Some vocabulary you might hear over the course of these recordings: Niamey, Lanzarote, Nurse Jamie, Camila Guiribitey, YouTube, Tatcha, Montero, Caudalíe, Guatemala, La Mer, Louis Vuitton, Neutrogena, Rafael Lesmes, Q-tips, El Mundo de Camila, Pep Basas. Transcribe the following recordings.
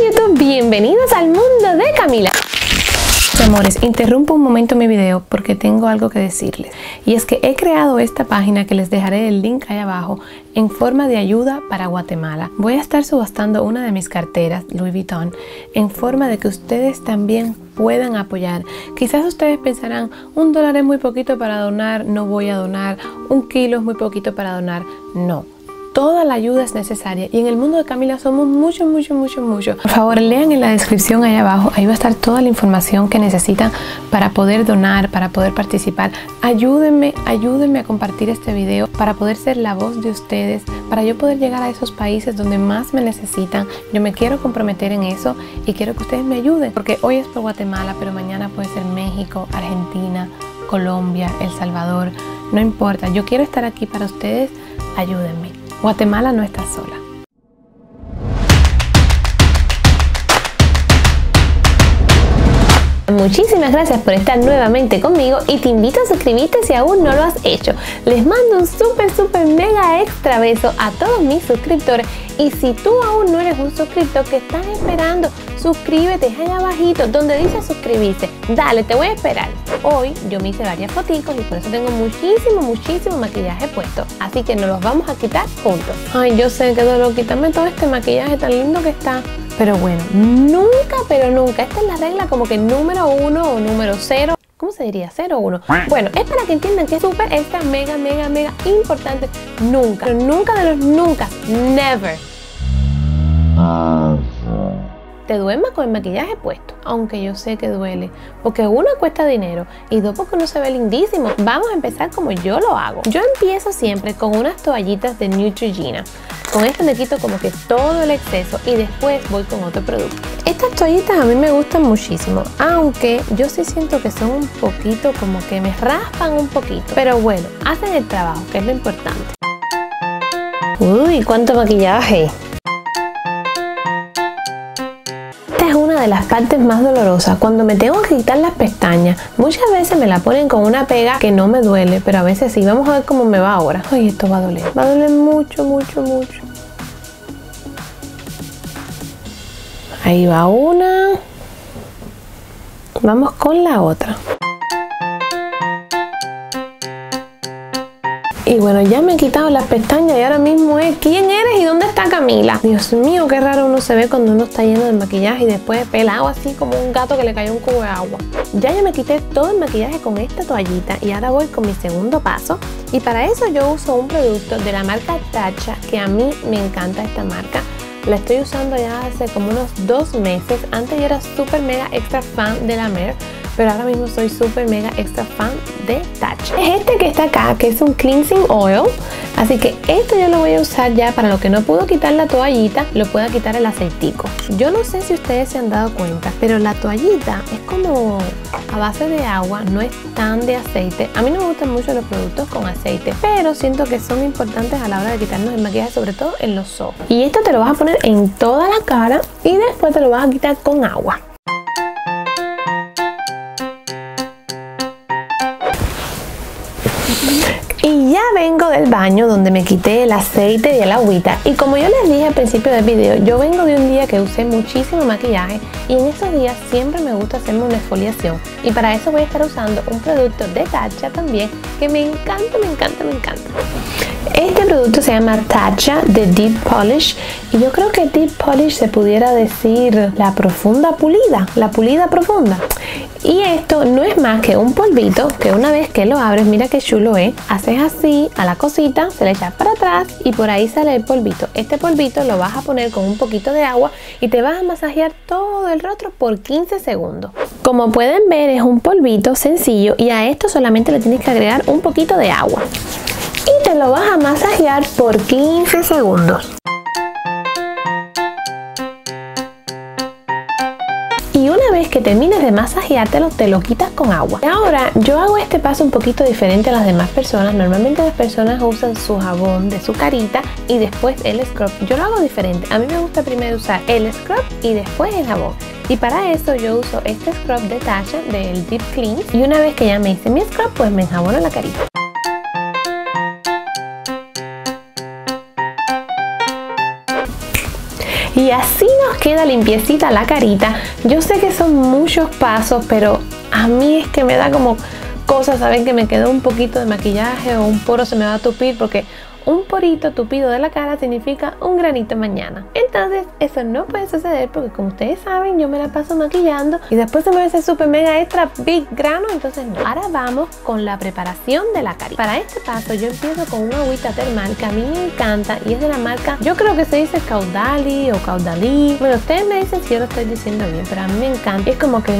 YouTube, bienvenidos al mundo de Camila. Amores, interrumpo un momento mi video porque tengo algo que decirles, y es que he creado esta página que les dejaré el link ahí abajo en forma de ayuda para Guatemala. Voy a estar subastando una de mis carteras Louis Vuitton en forma de que ustedes también puedan apoyar. Quizás ustedes pensarán, $1 es muy poquito para donar, no voy a donar, $1 es muy poquito para donar. No. Toda la ayuda es necesaria, y en el mundo de Camila somos mucho. Por favor, lean en la descripción ahí abajo, ahí va a estar toda la información que necesitan para poder donar, para poder participar. Ayúdenme a compartir este video para poder ser la voz de ustedes, para yo poder llegar a esos países donde más me necesitan. Yo me quiero comprometer en eso y quiero que ustedes me ayuden, porque hoy es por Guatemala, pero mañana puede ser México, Argentina, Colombia, El Salvador, no importa. Yo quiero estar aquí para ustedes, ayúdenme. Guatemala no está sola. Muchísimas gracias por estar nuevamente conmigo, y te invito a suscribirte si aún no lo has hecho. Les mando un súper mega extra beso a todos mis suscriptores, y si tú aún no eres un suscriptor, que estás esperando, suscríbete allá abajito donde dice suscribirse. Dale, te voy a esperar. Hoy yo me hice varias fotitos y por eso tengo muchísimo maquillaje puesto, así que nos los vamos a quitar juntos. Ay, yo sé que dolor quitarme todo este maquillaje tan lindo que está. Pero bueno, nunca, esta es la regla como que número 1 o número 0. ¿Cómo se diría? 0 o 1. Bueno, es para que entiendan que es súper, esta mega importante. Nunca, pero nunca de los nunca, never. Te duermas con el maquillaje puesto, aunque yo sé que duele, porque uno cuesta dinero y dos porque uno se ve lindísimo. Vamos a empezar como yo lo hago. Yo empiezo siempre con unas toallitas de Neutrogena. Con esto le quito como que todo el exceso y después voy con otro producto. Estas toallitas a mí me gustan muchísimo, aunque yo sí siento que son un poquito como que me raspan un poquito, pero bueno, hacen el trabajo, que es lo importante. Uy, cuánto maquillaje. De las partes más dolorosas, cuando me tengo que quitar las pestañas. Muchas veces me la ponen con una pega que no me duele, pero a veces sí. Vamos a ver cómo me va ahora. Ay, esto va a doler, mucho. Ahí va una, vamos con la otra. Y bueno, ya me he quitado las pestañas y ahora mismo es ¿quién eres y dónde está Camila? Dios mío, qué raro uno se ve cuando uno está lleno de maquillaje y después pelado así como un gato que le cayó un cubo de agua. Ya me quité todo el maquillaje con esta toallita y ahora voy con mi segundo paso, y para eso yo uso un producto de la marca Tatcha, que a mí me encanta esta marca. La estoy usando ya hace como unos 2 meses. Antes yo era súper mega fan de La Mer, pero ahora mismo soy súper mega fan de Tatcha. Es este que está acá, que es un cleansing oil. Así que esto yo lo voy a usar ya para lo que no puedo quitar la toallita, lo pueda quitar el aceitico. Yo no sé si ustedes se han dado cuenta, pero la toallita es como a base de agua, no es tan de aceite. A mí no me gustan mucho los productos con aceite, pero siento que son importantes a la hora de quitarnos el maquillaje, sobre todo en los ojos. Y esto te lo vas a poner en toda la cara y después te lo vas a quitar con agua. Y ya vengo del baño donde me quité el aceite y el agüita, y como yo les dije al principio del video, yo vengo de un día que usé muchísimo maquillaje, y en esos días siempre me gusta hacerme una exfoliación, y para eso voy a estar usando un producto de Tatcha también, que me encanta. Este producto se llama Tatcha de Deep Polish, y yo creo que Deep Polish se pudiera decir la profunda pulida, la pulida profunda. Y esto no es más que un polvito que una vez que lo abres, mira qué chulo es, haces así a la cosita, se le echas para atrás y por ahí sale el polvito. Este polvito lo vas a poner con un poquito de agua y te vas a masajear todo el rostro por 15 segundos. Como pueden ver, es un polvito sencillo, y a esto solamente le tienes que agregar un poquito de agua. Y te lo vas a masajear por 15 segundos. Y una vez que termines de masajeártelo, te lo quitas con agua. Y ahora yo hago este paso un poquito diferente a las demás personas. Normalmente las personas usan su jabón de su carita y después el scrub. Yo lo hago diferente. A mí me gusta primero usar el scrub y después el jabón. Y para eso yo uso este scrub de Tatcha del Deep Clean. Y una vez que ya me hice mi scrub, pues me enjabono la carita. y así nos queda limpiecita la carita. Yo sé que son muchos pasos, pero a mí es que me da como cosas, saben, que me quedó un poquito de maquillaje o un poro se me va a tupir, porque un porito tupido de la cara significa un granito mañana. Entonces eso no puede suceder, porque como ustedes saben, yo me la paso maquillando y después se me hace super mega extra big grano. Entonces no. Ahora vamos con la preparación de la carita. Para este paso yo empiezo con una agüita termal que a mí me encanta y es de la marca, yo creo que se dice Caudalíe o Caudalíe. Bueno, ustedes me dicen si yo lo estoy diciendo bien, pero a mí me encanta. Es como que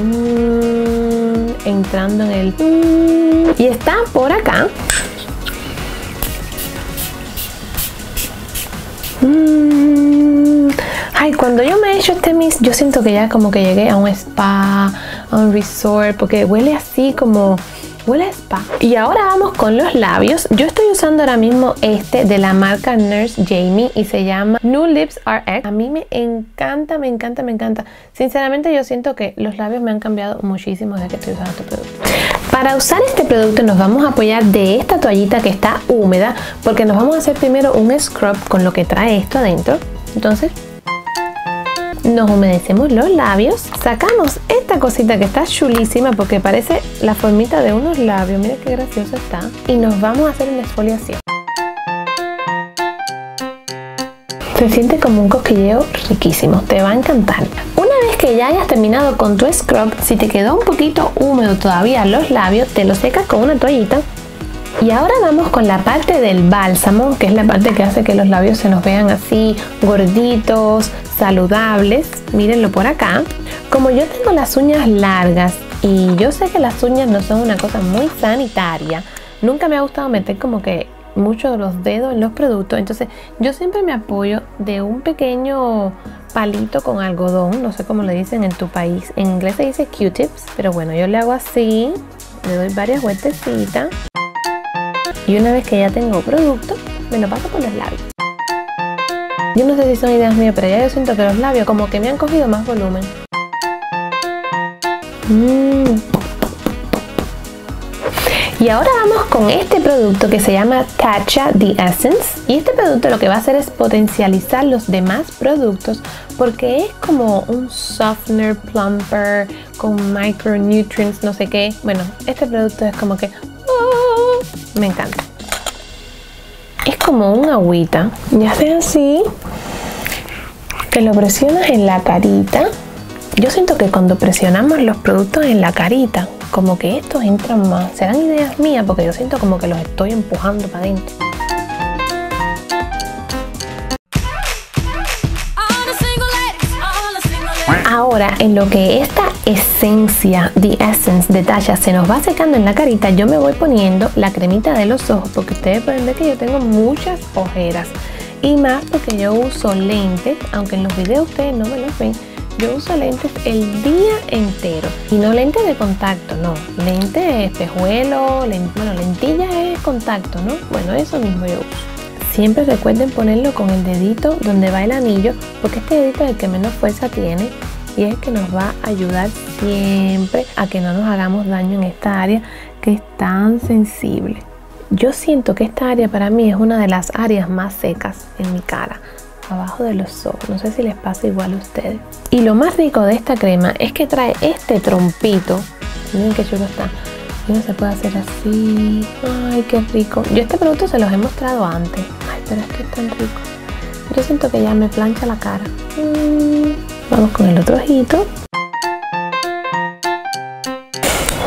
entrando en el y está por acá. Ay, cuando yo me he hecho este mist, yo siento que ya como que llegué a un spa, a un resort, porque huele así como... huele a spa. Y ahora vamos con los labios. Yo estoy usando ahora mismo este de la marca Nurse Jamie y se llama New Lips RX. A mí me encanta, me encanta, me encanta. Sinceramente yo siento que los labios me han cambiado muchísimo desde que estoy usando este producto. Para usar este producto nos vamos a apoyar de esta toallita que está húmeda, porque nos vamos a hacer primero un scrub con lo que trae esto adentro. Entonces nos humedecemos los labios, sacamos esta cosita que está chulísima porque parece la formita de unos labios, mira qué gracioso está, y nos vamos a hacer una exfoliación. Se siente como un cosquilleo riquísimo, te va a encantar. Una vez que ya hayas terminado con tu scrub, si te quedó un poquito húmedo todavía los labios, te lo secas con una toallita. Y ahora vamos con la parte del bálsamo, que es la parte que hace que los labios se nos vean así gorditos, saludables. Mírenlo por acá. Como yo tengo las uñas largas y yo sé que las uñas no son una cosa muy sanitaria, nunca me ha gustado meter como que mucho de los dedos en los productos, entonces yo siempre me apoyo de un pequeño palito con algodón, no sé cómo le dicen en tu país, en inglés se dice Q-tips, pero bueno, yo le hago así, le doy varias vueltecitas. Y una vez que ya tengo producto, me lo paso por los labios. Yo no sé si son ideas mías, pero ya yo siento que los labios como que me han cogido más volumen. Y ahora vamos con este producto que se llama Tatcha The Essence. Y este producto lo que va a hacer es potencializar los demás productos, porque es como un softener, plumper, con micronutrients, no sé qué. Bueno, este producto es como que... me encanta. Es como una agüita. Ya sea así, que lo presionas en la carita. Yo siento que cuando presionamos los productos en la carita, como que estos entran más. Serán ideas mías, porque yo siento como que los estoy empujando para adentro. Ahora, en lo que esta esencia, The Essence de Tatcha, se nos va secando en la carita, yo me voy poniendo la cremita de los ojos, porque ustedes pueden ver que yo tengo muchas ojeras, y más porque yo uso lentes, aunque en los videos ustedes no me los ven, yo uso lentes el día entero, y no lentes de contacto, no, lentes de espejuelo, bueno, lentillas es contacto, ¿no? Bueno, eso mismo yo uso. Siempre recuerden ponerlo con el dedito donde va el anillo, porque este dedito es el que menos fuerza tiene y es el que nos va a ayudar siempre a que no nos hagamos daño en esta área que es tan sensible. Yo siento que esta área para mí es una de las áreas más secas en mi cara, abajo de los ojos. No sé si les pasa igual a ustedes. Y lo más rico de esta crema es que trae este trompito. Miren qué chulo está. No se puede hacer así. Ay, qué rico. Yo este producto se los he mostrado antes. Ay, pero es que es tan rico. Yo siento que ya me plancha la cara. Vamos con el otro ojito.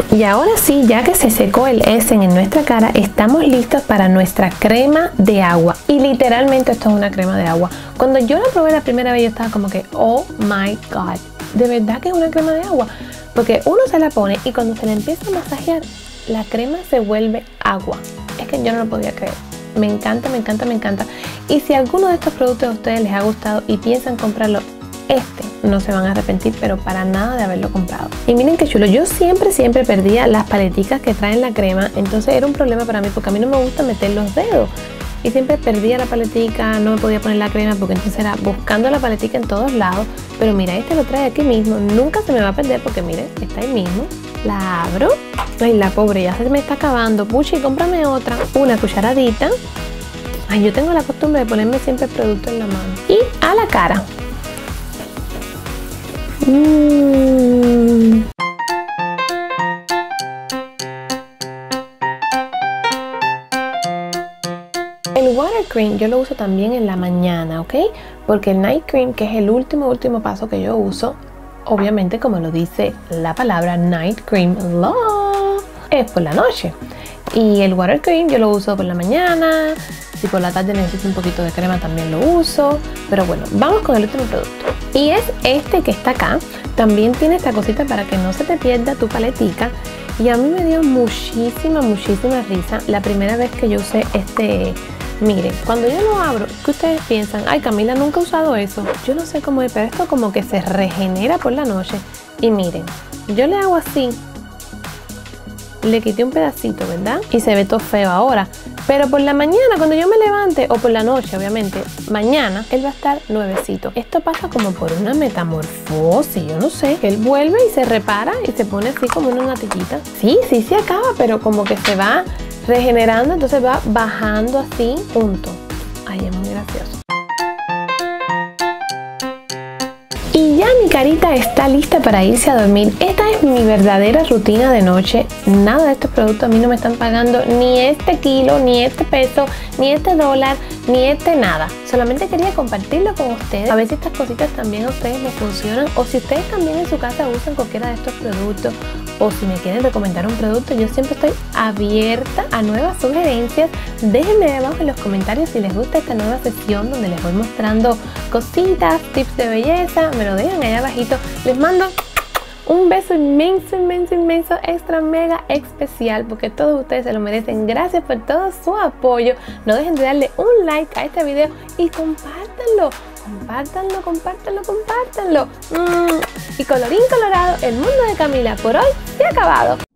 Y ahora sí, ya que se secó el essence en nuestra cara, estamos listos para nuestra crema de agua. Y literalmente esto es una crema de agua. Cuando yo la probé la primera vez yo estaba como que, oh my god, de verdad que es una crema de agua. Porque uno se la pone y cuando se la empieza a masajear, la crema se vuelve agua. Es que yo no lo podía creer. Me encanta, me encanta, me encanta. Y si alguno de estos productos a ustedes les ha gustado y piensan comprarlo, no se van a arrepentir, pero para nada, de haberlo comprado. Y miren qué chulo, yo siempre perdía las paleticas que traen la crema, entonces era un problema para mí porque a mí no me gusta meter los dedos. Y siempre perdía la paletica, no me podía poner la crema porque entonces era buscando la paletica en todos lados. Pero mira, este lo trae aquí mismo, nunca se me va a perder porque miren, está ahí mismo. La abro. Ay, la pobre, ya se me está acabando. Puchi, cómprame otra. Una cucharadita. Ay, yo tengo la costumbre de ponerme siempre el producto en la mano. Y a la cara. El water cream yo lo uso también en la mañana, ¿ok? Porque el night cream, que es el último paso que yo uso, obviamente como lo dice la palabra night cream, es por la noche. Y el water cream yo lo uso por la mañana. Si por la tarde necesito un poquito de crema también lo uso. Pero bueno, vamos con el último producto. Y es este que está acá. También tiene esta cosita para que no se te pierda tu paletica. Y a mí me dio muchísima risa la primera vez que yo usé este. Miren, cuando yo lo abro, ¿qué ustedes piensan? Ay, Camila nunca ha usado eso. Yo no sé cómo es, pero esto como que se regenera por la noche. Y miren, yo le hago así. Le quité un pedacito, ¿verdad? Y se ve todo feo ahora. Pero por la mañana, cuando yo me levante, o por la noche, obviamente, mañana, él va a estar nuevecito. Esto pasa como por una metamorfosis, yo no sé. Él vuelve y se repara y se pone así como una natillita. Sí, sí se acaba, pero como que se va regenerando, entonces va bajando así, punto. Ay, es muy gracioso. Y ya mi carita está lista para irse a dormir. Esta es mi verdadera rutina de noche. Nada de estos productos a mí no me están pagando ni este kilo, ni este peso, ni este dólar, ni este nada. Solamente quería compartirlo con ustedes. A ver si estas cositas también a ustedes les funcionan. O si ustedes también en su casa usan cualquiera de estos productos. O si me quieren recomendar un producto, yo siempre estoy abierta a nuevas sugerencias. Déjenme abajo en los comentarios si les gusta esta nueva sesión donde les voy mostrando cositas, tips de belleza. Me lo dejan allá abajito. Les mando un beso inmenso, extra, mega especial, porque todos ustedes se lo merecen. Gracias por todo su apoyo. No dejen de darle un like a este video y compártanlo. Y colorín colorado, el mundo de Camila por hoy se ha acabado.